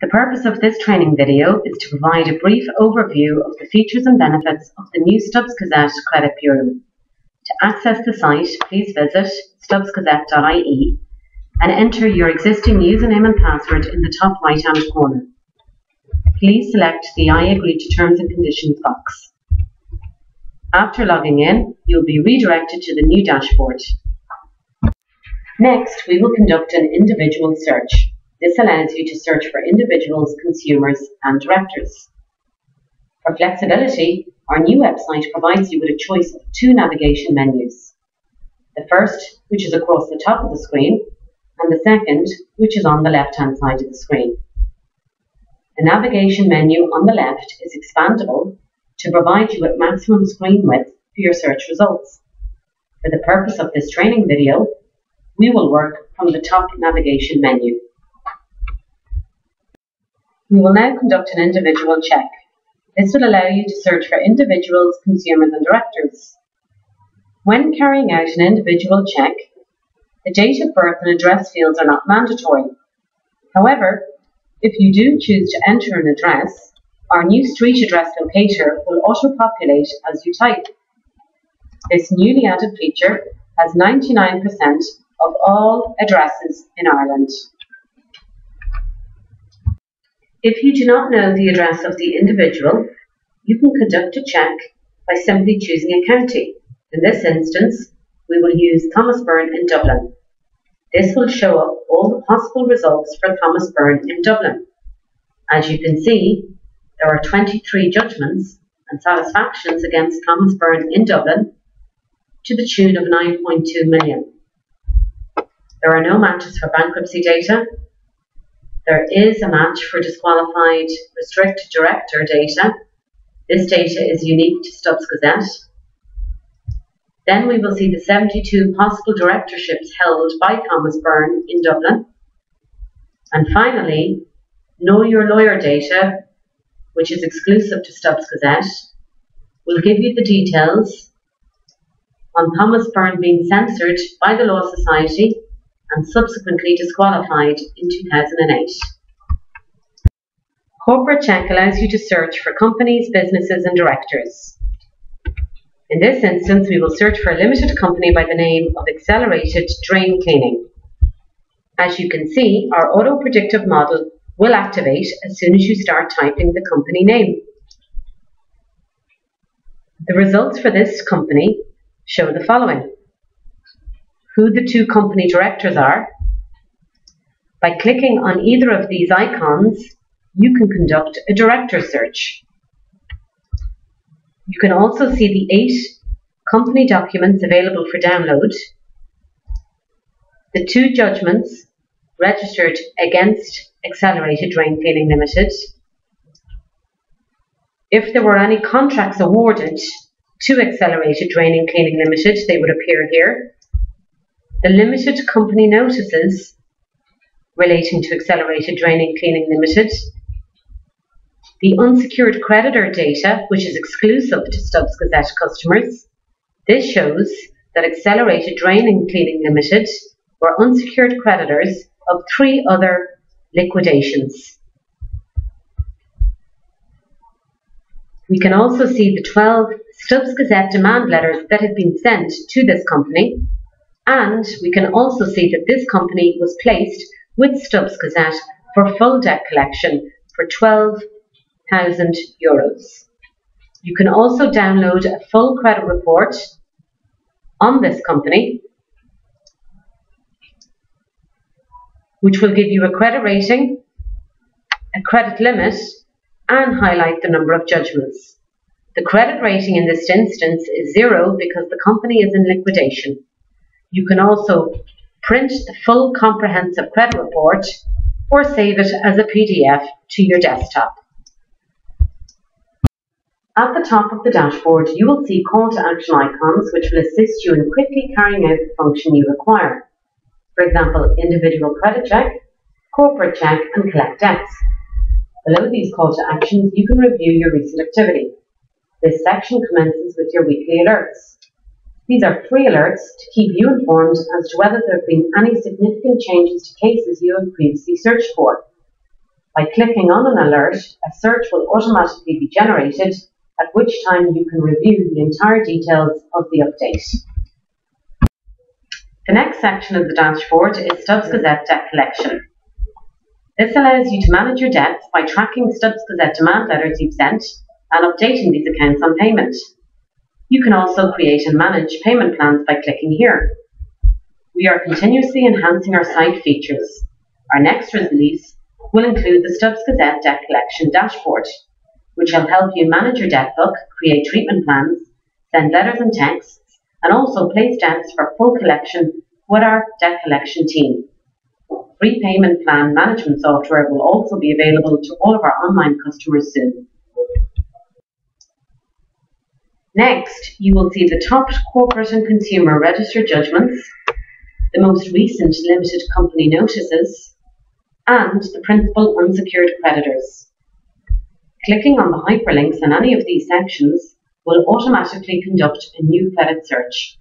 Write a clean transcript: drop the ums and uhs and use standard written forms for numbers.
The purpose of this training video is to provide a brief overview of the features and benefits of the new Stubbs Gazette Credit Bureau. To access the site, please visit stubbsgazette.ie and enter your existing username and password in the top right-hand corner. Please select the I agree to terms and conditions box. After logging in, you will be redirected to the new dashboard. Next, we will conduct an individual search. This allows you to search for individuals, consumers, and directors. For flexibility, our new website provides you with a choice of two navigation menus. The first, which is across the top of the screen, and the second, which is on the left-hand side of the screen. The navigation menu on the left is expandable to provide you with maximum screen width for your search results. For the purpose of this training video, we will work from the top navigation menu. We will now conduct an individual check. This will allow you to search for individuals, consumers, and directors. When carrying out an individual check, the date of birth and address fields are not mandatory. However, if you do choose to enter an address, our new street address locator will auto-populate as you type. This newly added feature has 99% of all addresses in Ireland. If you do not know the address of the individual, you can conduct a check by simply choosing a county. In this instance, we will use Thomas Byrne in Dublin. This will show up all the possible results for Thomas Byrne in Dublin. As you can see, there are 23 judgments and satisfactions against Thomas Byrne in Dublin to the tune of 9.2 million. There are no matches for bankruptcy data. There is a match for disqualified restricted director data. This data is unique to Stubbs Gazette. Then we will see the 72 possible directorships held by Thomas Byrne in Dublin. And finally, Know Your Lawyer data, which is exclusive to Stubbs Gazette, will give you the details on Thomas Byrne being censored by the Law Society and subsequently disqualified in 2008. Corporate Check allows you to search for companies, businesses, and directors. In this instance, we will search for a limited company by the name of Accelerated Drain Cleaning. As you can see, our auto-predictive model will activate as soon as you start typing the company name. The results for this company show the following: who the two company directors are. By clicking on either of these icons, you can conduct a director search. You can also see the 8 company documents available for download, the 2 judgments registered against Accelerated Drain Cleaning Limited, if there were any contracts awarded to Accelerated Drain Cleaning Limited, they would appear here, the limited company notices relating to Accelerated Drain Cleaning Limited, the unsecured creditor data, which is exclusive to Stubbs Gazette customers. This shows that Accelerated Drain Cleaning Limited were unsecured creditors of 3 other liquidations. We can also see the 12 Stubbs Gazette demand letters that have been sent to this company, and we can also see that this company was placed with Stubbs Gazette for full debt collection for €12,000. You can also download a full credit report on this company, which will give you a credit rating, a credit limit, and highlight the number of judgments. The credit rating in this instance is 0 because the company is in liquidation. You can also print the full comprehensive credit report or save it as a PDF to your desktop. At the top of the dashboard, you will see call to action icons which will assist you in quickly carrying out the function you require. For example, individual credit check, corporate check, and collect debts. Below these call to actions, you can review your recent activity. This section commences with your weekly alerts. These are free alerts to keep you informed as to whether there have been any significant changes to cases you have previously searched for. By clicking on an alert, a search will automatically be generated, at which time you can review the entire details of the update. The next section of the dashboard is Stubbs Gazette debt collection. This allows you to manage your debts by tracking Stubbs Gazette demand letters you've sent and updating these accounts on payment. You can also create and manage payment plans by clicking here. We are continuously enhancing our site features. Our next release will include the Stubbs Gazette debt collection dashboard, which will help you manage your debt book, create treatment plans, send letters and texts, and also place debts for full collection with our debt collection team. Free payment plan management software will also be available to all of our online customers soon. Next, you will see the top corporate and consumer register judgments, the most recent limited company notices, and the principal unsecured creditors. Clicking on the hyperlinks in any of these sections will automatically conduct a new credit search.